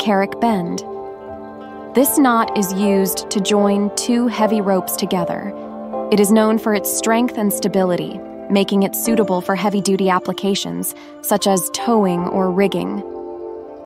Carrick Bend. This knot is used to join two heavy ropes together. It is known for its strength and stability, making it suitable for heavy-duty applications, such as towing or rigging.